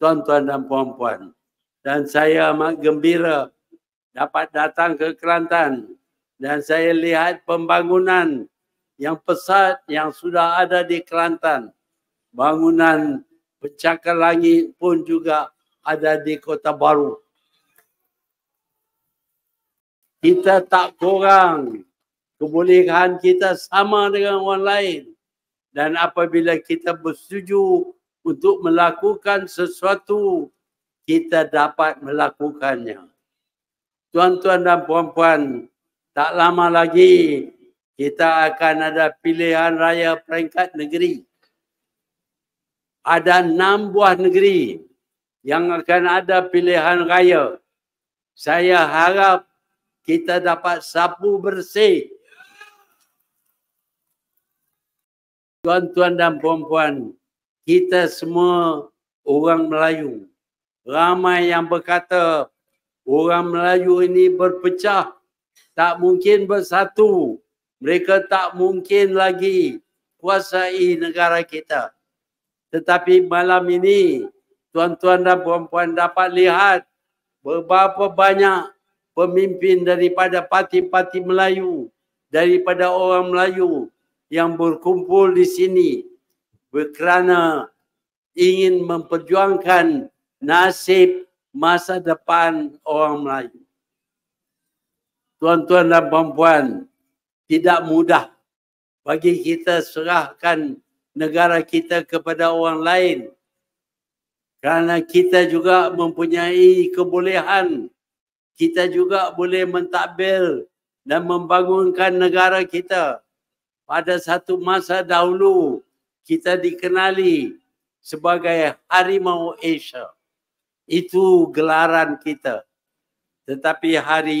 tuan-tuan dan puan-puan. Dan saya amat gembira dapat datang ke Kelantan. Dan saya lihat pembangunan yang pesat yang sudah ada di Kelantan. Bangunan pencakar langit pun juga ada di Kota Bharu. Kita tak kurang. Kebolehan kita sama dengan orang lain. Dan apabila kita bersetuju untuk melakukan sesuatu, kita dapat melakukannya. Tuan-tuan dan puan-puan, tak lama lagi kita akan ada pilihan raya peringkat negeri. Ada 6 buah negeri yang akan ada pilihan raya. Saya harap kita dapat sapu bersih. Tuan-tuan dan puan-puan, kita semua orang Melayu. Ramai yang berkata, orang Melayu ini berpecah, tak mungkin bersatu. Mereka tak mungkin lagi kuasai negara kita. Tetapi malam ini, tuan-tuan dan puan-puan dapat lihat berapa banyak pemimpin daripada parti-parti Melayu, daripada orang Melayu, yang berkumpul di sini kerana ingin memperjuangkan nasib masa depan orang Melayu. Tuan-tuan dan puan-puan, tidak mudah bagi kita serahkan negara kita kepada orang lain kerana kita juga mempunyai kebolehan. Kita juga boleh mentadbir dan membangunkan negara kita. Pada satu masa dahulu, kita dikenali sebagai Harimau Asia. Itu gelaran kita. Tetapi hari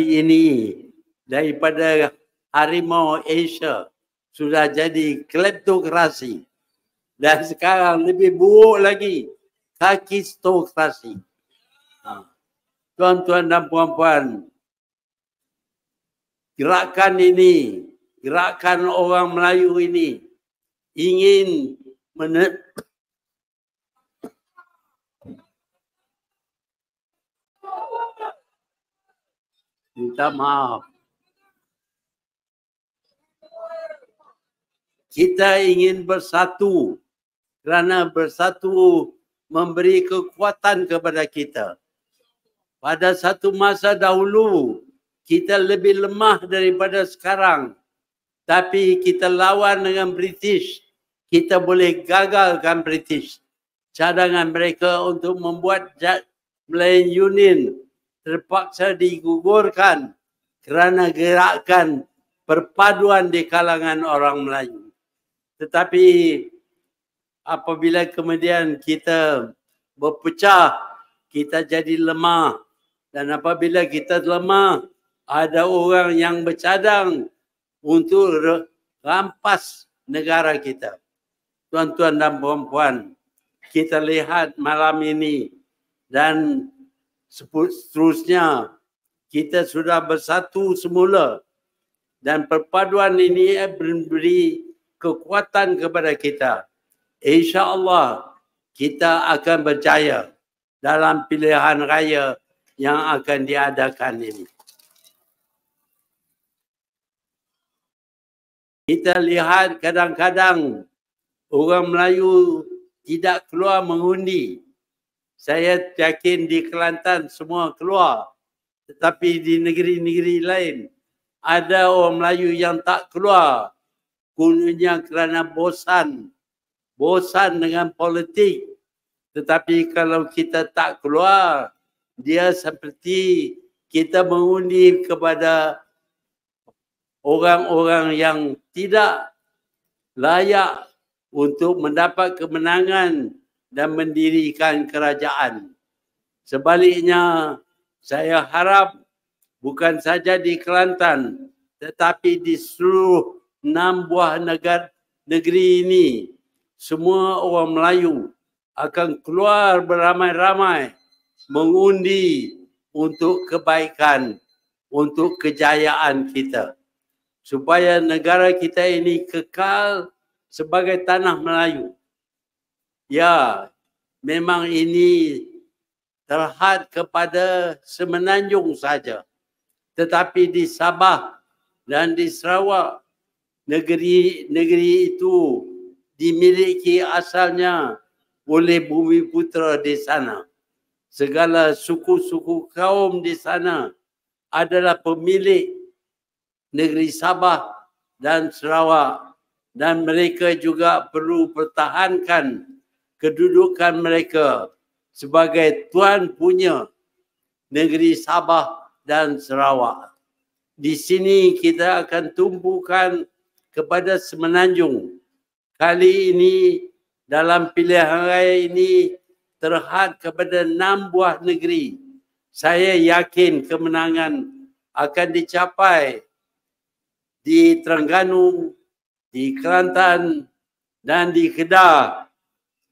ini daripada Harimau Asia sudah jadi kleptokrasi. Dan sekarang lebih buruk lagi, kakistokrasi. Tuan-tuan dan puan-puan, gerakan ini, gerakan orang Melayu ini ingin minta maaf. Kita ingin bersatu kerana bersatu memberi kekuatan kepada kita. Pada satu masa dahulu, kita lebih lemah daripada sekarang. Tapi kita lawan dengan British. Kita boleh gagalkan British. Cadangan mereka untuk membuat Malayan Union terpaksa digugurkan kerana gerakan perpaduan di kalangan orang Melayu. Tetapi apabila kemudian kita berpecah, kita jadi lemah. Dan apabila kita lemah, ada orang yang bercadang untuk rampas negara kita. Tuan-tuan dan puan-puan, kita lihat malam ini dan seterusnya kita sudah bersatu semula dan perpaduan ini memberi kekuatan kepada kita. InsyaAllah kita akan berjaya dalam pilihan raya yang akan diadakan ini. Kita lihat kadang-kadang orang Melayu tidak keluar mengundi. Saya yakin di Kelantan semua keluar. Tetapi di negeri-negeri lain ada orang Melayu yang tak keluar. Kononnya kerana bosan. Bosan dengan politik. Tetapi kalau kita tak keluar, dia seperti kita mengundi kepada orang-orang yang tidak layak untuk mendapat kemenangan dan mendirikan kerajaan. Sebaliknya, saya harap bukan saja di Kelantan tetapi di seluruh 6 buah negeri ini semua orang Melayu akan keluar beramai-ramai mengundi untuk kebaikan, untuk kejayaan kita. Supaya negara kita ini kekal sebagai tanah Melayu. Ya, memang ini terhad kepada Semenanjung saja. Tetapi di Sabah dan di Sarawak, negeri itu dimiliki asalnya oleh bumi putera di sana. Segala suku-suku kaum di sana adalah pemilik negeri Sabah dan Sarawak, dan mereka juga perlu pertahankan kedudukan mereka sebagai tuan punya negeri Sabah dan Sarawak. Di sini kita akan tumpukan kepada Semenanjung. Kali ini dalam pilihan raya ini terhad kepada 6 buah negeri. Saya yakin kemenangan akan dicapai di Terengganu, di Kelantan dan di Kedah,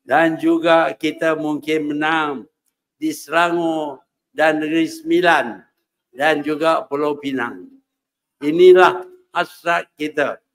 dan juga kita mungkin menang di Serangu dan Negeri Sembilan dan juga Pulau Pinang. Inilah hasrat kita.